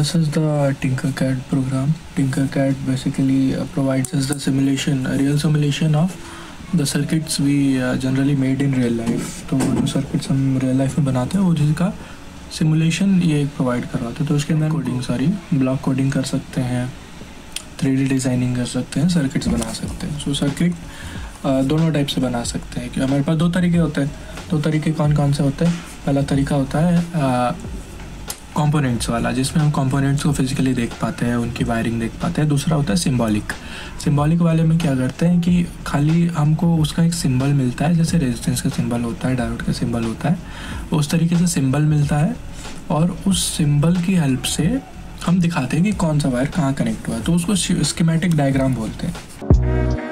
this is the Tinkercad program. Tinkercad basically provides us the simulation, a real simulation of the circuits we generally made in real life. तो जो circuits हम real life में बनाते हैं वो जिसका simulation ये provide करवाते हैं. तो उसके अंदर coding सारी block coding कर सकते हैं, 3D designing कर सकते हैं, circuits बना सकते हैं. So circuit दोनों टाइप से बना सकते हैं. हमारे पास दो तरीके होते हैं. दो तरीके कौन कौन से होते हैं? पहला तरीका होता है कंपोनेंट्स वाला, जिसमें हम कंपोनेंट्स को फिजिकली देख पाते हैं, उनकी वायरिंग देख पाते हैं. दूसरा होता है सिंबॉलिक. सिंबॉलिक वाले में क्या करते हैं कि खाली हमको उसका एक सिंबल मिलता है, जैसे रेजिस्टेंस का सिंबल होता है, डायोड का सिंबल होता है, उस तरीके से सिंबल मिलता है और उस सिंबल की हेल्प से हम दिखाते हैं कि कौन सा वायर कहाँ कनेक्ट हुआ है. तो उसको स्कीमेटिक डायग्राम बोलते हैं.